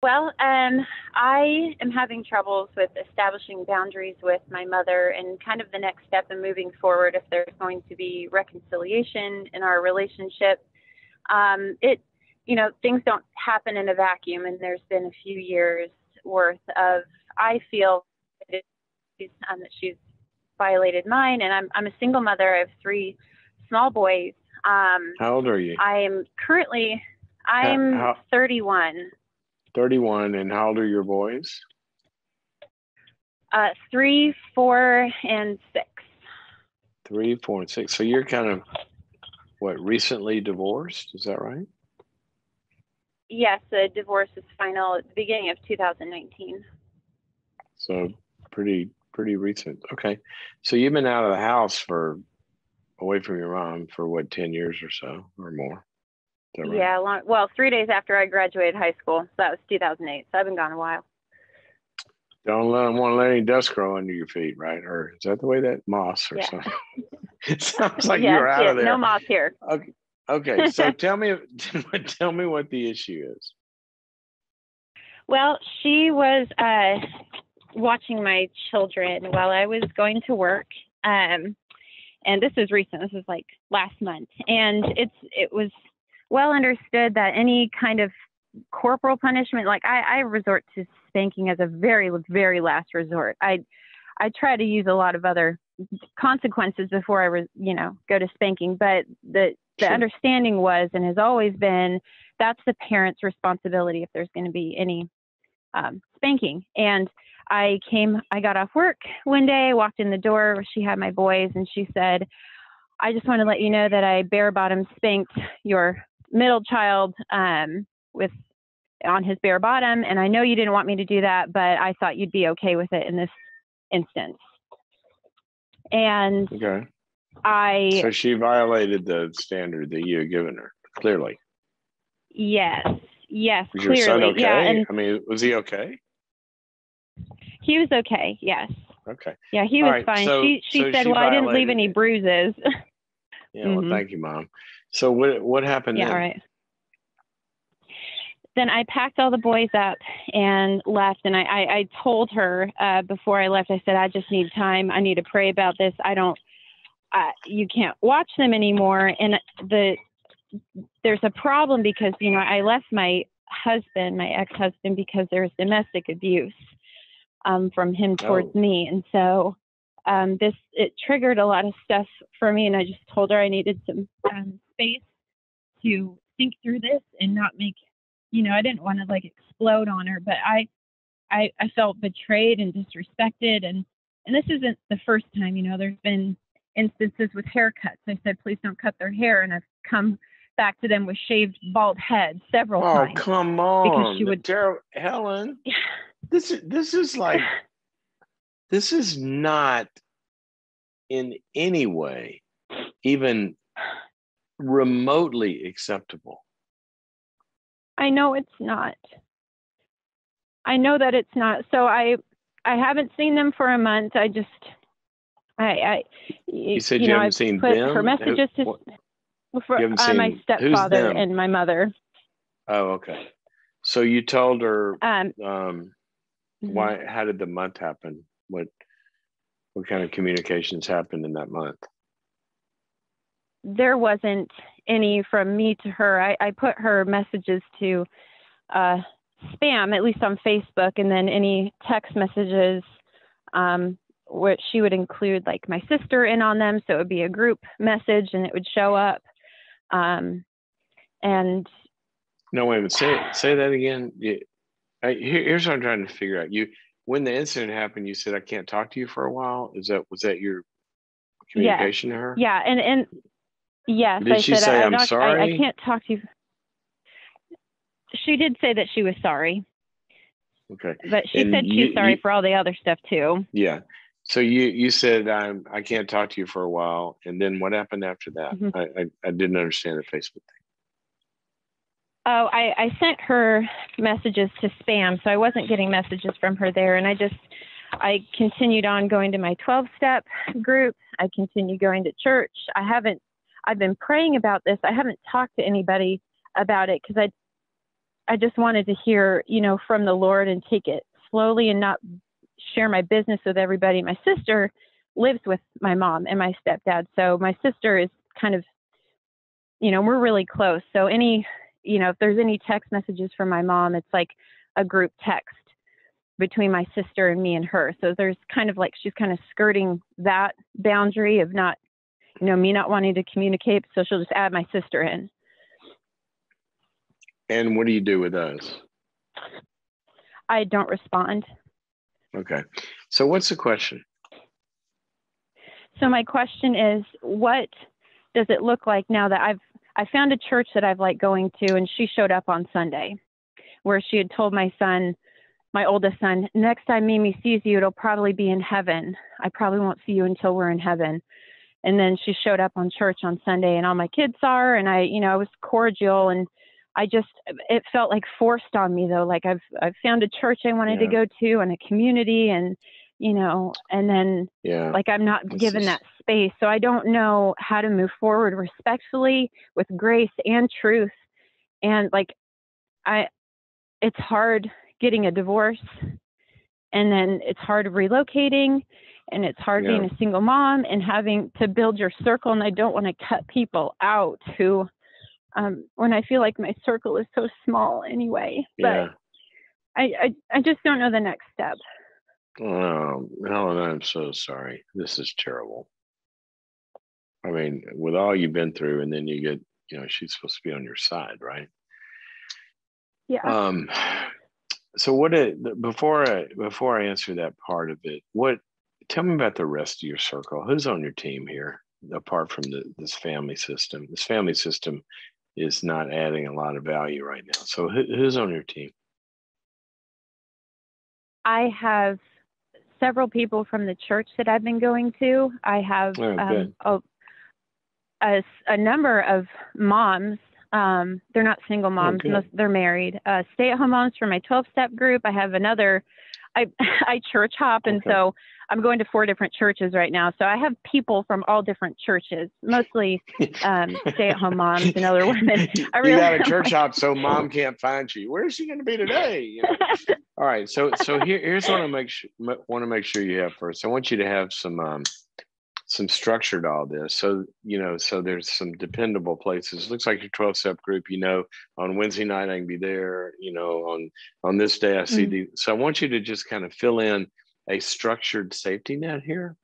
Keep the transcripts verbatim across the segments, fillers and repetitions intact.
Well, um, I am having troubles with establishing boundaries with my mother, and kind of the next step in moving forward if there's going to be reconciliation in our relationship. Um, it, you know, things don't happen in a vacuum, and there's been a few years worth of, I feel that, it, um, that she's violated mine, and I'm, I'm a single mother. I have three small boys. Um, how old are you? I am currently, I'm how, how, thirty-one. thirty-one, and how old are your boys? Uh, three, four, and six. Three, four, and six. So you're kind of, what, recently divorced? Is that right? Yes, the divorce is final at the beginning of two thousand nineteen. So pretty, pretty recent. Okay. So you've been out of the house for, away from your mom for what, ten years or so or more? Is that right? Yeah. Long, well, three days after I graduated high school. So that was two thousand eight. So I've been gone a while. Don't let, want to let any dust grow under your feet, right? Or is that the way that moss or yeah. something? It sounds like yes, you're out yes, of there. No moss here. Okay. Okay, so tell me, tell me what the issue is. Well, she was uh, watching my children while I was going to work, um, and this was recent. This was like last month, and it's it was well understood that any kind of corporal punishment, like I, I resort to spanking as a very, very last resort. I I try to use a lot of other consequences before I, re, you know, go to spanking, but the The sure. understanding was and has always been that's the parent's responsibility if there's going to be any um, spanking. And I came, I got off work one day, walked in the door where she had my boys, and she said, "I just want to let you know that I bare bottom spanked your middle child um, with on his bare bottom, and I know you didn't want me to do that, but I thought you'd be okay with it in this instance." And okay. I so she violated the standard that you had given her, clearly. Yes, yes, was clearly. Your son okay? Yeah, and I mean, was he okay? He was okay. Yes. Okay. Yeah, he was right, fine. So, she she so said, she "Well, I didn't leave any bruises." Yeah. Well, mm-hmm. thank you, Mom. So what what happened? Yeah. Then? All right. Then I packed all the boys up and left. And I I, I told her uh, before I left. I said, "I just need time. I need to pray about this. I don't." Uh, you can't watch them anymore. And the, there's a problem because, you know, I left my husband, my ex-husband, because there was domestic abuse um, from him towards oh. me. And so um, this, it triggered a lot of stuff for me. And I just told her I needed some um, space to think through this and not make, you know, I didn't want to like explode on her, but I, I, I felt betrayed and disrespected. And, and this isn't the first time, you know, there's been instances with haircuts. I said, "Please don't cut their hair," and I've come back to them with shaved bald heads several oh, times. Oh, come on! Because she would, Ter- Helen. This is this is like this is not in any way even remotely acceptable. I know it's not. I know that it's not. So I I haven't seen them for a month. I just. I, I, you said you, you know, haven't I've seen put them? Her messages to for, uh, seen, my stepfather and my mother. Oh, okay. So you told her um, um, why? Mm-hmm. How did the month happen? What what kind of communications happened in that month? There wasn't any from me to her. I, I put her messages to uh, spam, at least on Facebook, and then any text messages. Um, What she would include like my sister in on them. So it would be a group message and it would show up. Um, and. No, wait a minute. Say, say that again. Yeah. I, here, here's what I'm trying to figure out. You, when the incident happened, you said, "I can't talk to you for a while." Is that, was that your communication yeah. to her? Yeah. And, and yes. Did I she said, say, I, I'm not, sorry? I, I can't talk to you. She did say that she was sorry. Okay. But she and said she's you, sorry you, for all the other stuff too. Yeah. So you, you said, I'm, I can't talk to you for a while. And then what happened after that? Mm-hmm. I, I, I didn't understand the Facebook thing. Oh, I, I sent her messages to spam. So I wasn't getting messages from her there. And I just, I continued on going to my twelve-step group. I continue going to church. I haven't, I've been praying about this. I haven't talked to anybody about it because I, I just wanted to hear, you know, from the Lord and take it slowly and not share my business with everybody. My sister lives with my mom and my stepdad. So my sister is kind of, you know, we're really close. So any, you know, if there's any text messages from my mom, it's like a group text between my sister and me and her. So there's kind of like, she's kind of skirting that boundary of not, you know, me not wanting to communicate. So she'll just add my sister in. And what do you do with those? I don't respond. Okay. So what's the question? So my question is, what does it look like now that I've, I found a church that I've liked going to, and she showed up on Sunday where she had told my son, my oldest son, next time Mimi sees you, it'll probably be in heaven. I probably won't see you until we're in heaven. And then she showed up on church on Sunday, and all my kids are, and I, you know, I was cordial, and I just, it felt like forced on me though. Like I've, I've found a church I wanted yeah. to go to, and a community, and, you know, and then yeah. like, I'm not it's given just... that space. So I don't know how to move forward respectfully with grace and truth. And like, I, it's hard getting a divorce, and then it's hard relocating, and it's hard yeah. being a single mom and having to build your circle. And I don't want to cut people out who, um, when I feel like my circle is so small anyway, but yeah. I, I, I just don't know the next step. Oh, Helen, I'm so sorry. This is terrible. I mean, with all you've been through, and then you get, you know, she's supposed to be on your side, right? Yeah. Um, so what, it, before I, before I answer that part of it, what, tell me about the rest of your circle. Who's on your team here, apart from the, this family system? This family system is not adding a lot of value right now. So who, who's on your team? I have several people from the church that I've been going to. I have oh, um, a, a, a number of moms. Um, they're not single moms. Oh, most, they're married. Uh, stay-at-home moms from my twelve-step group. I have another. I, I church hop, and okay. so I'm going to four different churches right now. So I have people from all different churches, mostly um, stay-at-home moms and other women. I really you got a church like, hop, so mom can't find you. Where is she going to be today? You know? All right. So so here, here's what I make sure, want to make sure you have first. I want you to have some um, some structure to all this. So you know, so there's some dependable places. It looks like your twelve-step group. You know, on Wednesday night I can be there. You know, on on this day I see mm-hmm. these. So I want you to just kind of fill in a structured safety net here,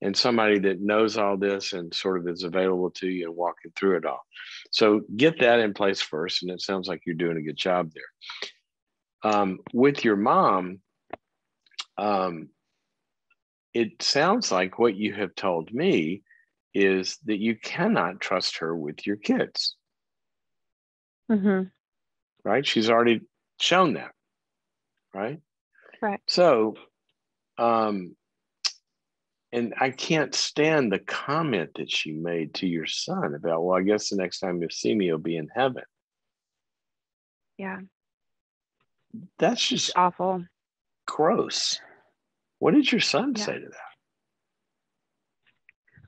and somebody that knows all this and sort of is available to you and walking through it all. So get that in place first, and it sounds like you're doing a good job there. Um, with your mom, um, it sounds like what you have told me is that you cannot trust her with your kids. Mm-hmm. Right? She's already shown that, right? Right. So, Um, and I can't stand the comment that she made to your son about, well, I guess the next time you see me, you'll be in heaven. Yeah. That's just it's awful. Gross. What did your son yeah. say to that?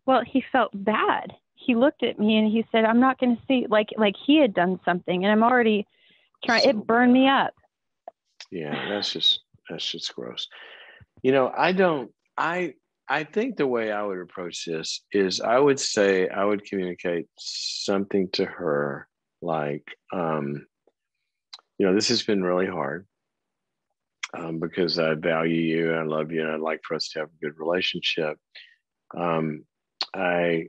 Well, he felt bad. He looked at me and he said, I'm not going to see, like, like he had done something, and I'm already trying, so it burned bad. me up. Yeah. That's just, that's just gross. You know, I don't, I, I think the way I would approach this is I would say, I would communicate something to her like, um, you know, this has been really hard um, because I value you and I love you and I'd like for us to have a good relationship. Um, I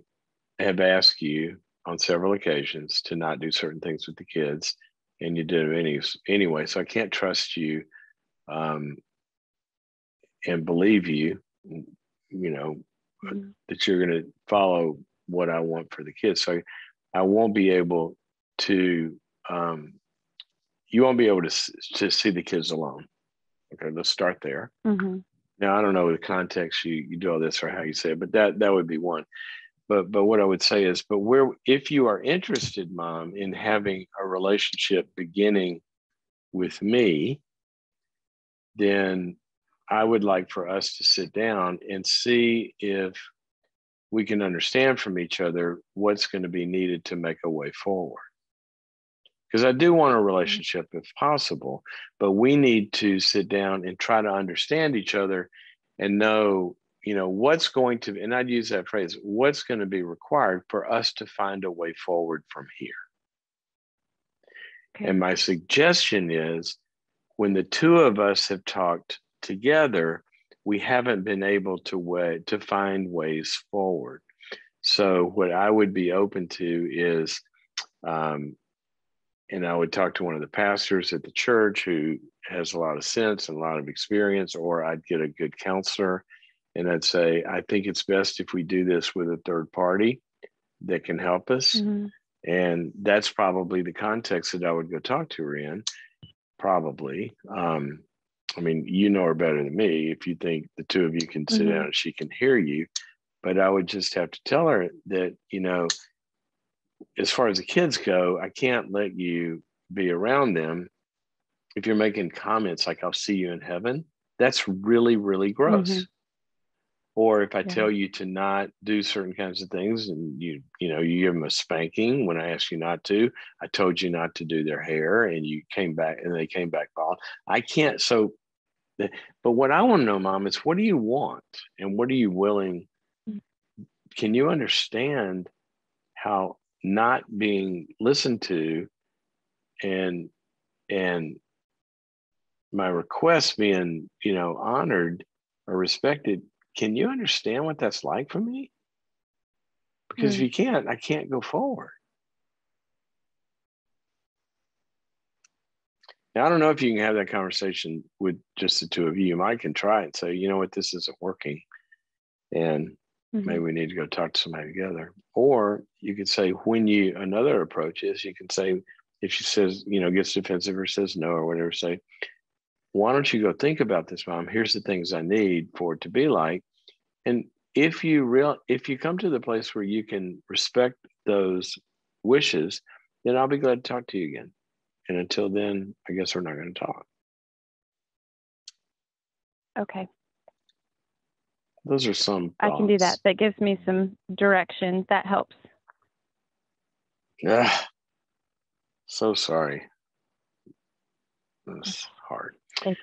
have asked you on several occasions to not do certain things with the kids, and you did it any, anyway, so I can't trust you. Um, and believe you, you know, mm-hmm. that you're going to follow what I want for the kids. So I won't be able to, um, you won't be able to, to see the kids alone. Okay. Let's start there. Mm-hmm. Now, I don't know the context you, you do all this or how you say it, but that, that would be one. But, but what I would say is, but where, if you are interested, Mom, in having a relationship beginning with me, then I would like for us to sit down and see if we can understand from each other what's going to be needed to make a way forward. because I do want a relationship if possible, but we need to sit down and try to understand each other and know, you know, what's going to, and I'd use that phrase, what's going to be required for us to find a way forward from here. Okay. And my suggestion is when the two of us have talked together, we haven't been able to way, to find ways forward. So what I would be open to is, um, and I would talk to one of the pastors at the church who has a lot of sense and a lot of experience, or I'd get a good counselor and I'd say, I think it's best if we do this with a third party that can help us. Mm-hmm. And that's probably the context that I would go talk to her in, probably. Um, I mean, you know her better than me if you think the two of you can sit mm-hmm. down and she can hear you. But I would just have to tell her that, you know, as far as the kids go, I can't let you be around them. If you're making comments like, I'll see you in heaven, that's really, really gross. Mm-hmm. Or if I yeah. tell you to not do certain kinds of things and you, you know, you give them a spanking when I asked you not to, I told you not to do their hair and you came back and they came back bald. I can't. So, but what I want to know, Mom, is what do you want? And what are you willing? Can you understand how not being listened to and, and my request being, you know, honored or respected, can you understand what that's like for me? Because mm. if you can't, I can't go forward. Now, I don't know if you can have that conversation with just the two of you. I can try and say, you know what, this isn't working. And mm-hmm. maybe we need to go talk to somebody together. Or you could say, when you, another approach is you can say, if she says, you know, gets defensive or says no or whatever, say, why don't you go think about this, Mom? Here's the things I need for it to be like. And if you real, if you come to the place where you can respect those wishes, then I'll be glad to talk to you again. And until then, I guess we're not going to talk. Okay. Those are some thoughts. I can do that. That gives me some direction. That helps. Yeah. So sorry. That's hard. It's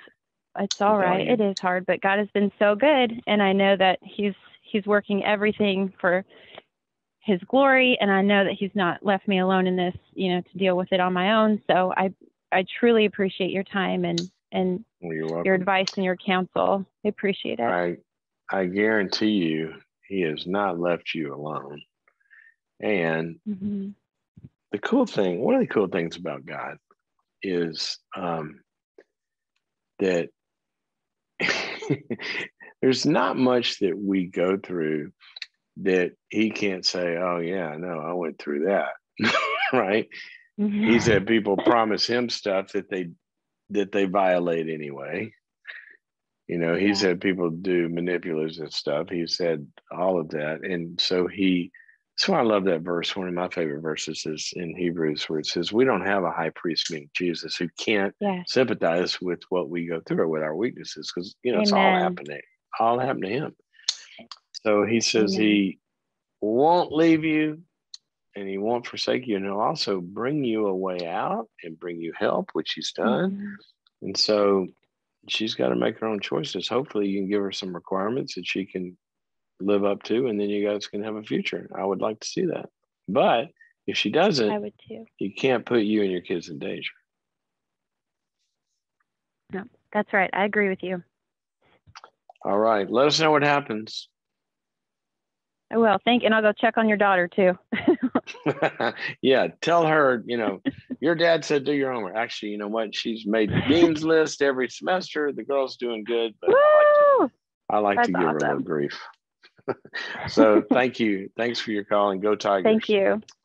it's all right. It is hard, but God has been so good, and I know that He's He's working everything for His glory, and I know that He's not left me alone in this, you know, to deal with it on my own. So I I truly appreciate your time and and your advice and your counsel. I appreciate it. I I guarantee you, He has not left you alone. And mm-hmm. the cool thing, one of the cool things about God is. Um, that there's not much that we go through that He can't say, oh yeah, no, I went through that, right? Yeah. He's had people promise Him stuff that they, that they violate anyway. You know, He's yeah. had people do manipulative stuff. He's had all of that. And so he, so I love that verse. One of my favorite verses is in Hebrews where it says, we don't have a high priest named Jesus who can't yeah. sympathize with what we go through or with our weaknesses, because, you know, Amen. It's all happening, all happened to Him. So He says Amen. He won't leave you and He won't forsake you. And He'll also bring you a way out and bring you help, which He's done. Mm-hmm. And so she's got to make her own choices. Hopefully you can give her some requirements that she can live up to, and then you guys can have a future. I would like to see that. But if she doesn't, I would too. You can't put you and your kids in danger. No, that's right. I agree with you. All right. Let us know what happens. I will. Thank you. And I'll go check on your daughter too. Yeah. Tell her, you know, your dad said do your homework. Actually, you know what? She's made the dean's list every semester. The girl's doing good, but Woo! I like to, I like that's to give awesome. Her a little grief. So thank you. Thanks for your call, and go Tigers. Thank you.